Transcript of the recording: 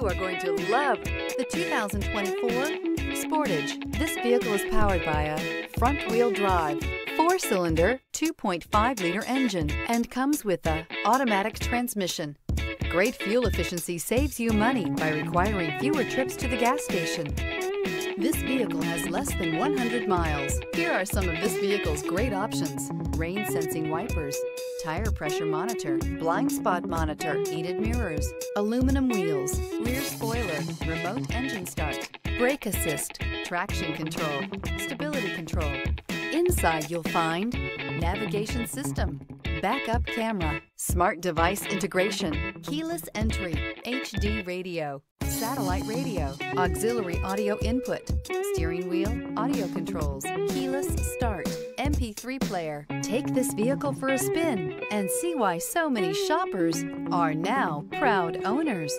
you are going to love the 2024 Sportage. This vehicle is powered by a front-wheel drive, 4-cylinder, 2.5-liter engine, and comes with an automatic transmission. Great fuel efficiency saves you money by requiring fewer trips to the gas station. This vehicle has less than 100 miles. Here are some of this vehicle's great options: rain sensing wipers, tire pressure monitor, blind spot monitor, heated mirrors, aluminum wheels, rear spoiler, remote engine start, brake assist, traction control, stability control. Inside you'll find navigation system, backup camera, smart device integration, keyless entry, HD radio, satellite radio, auxiliary audio input, steering wheel audio controls, keyless start, MP3 player. Take this vehicle for a spin and see why so many shoppers are now proud owners.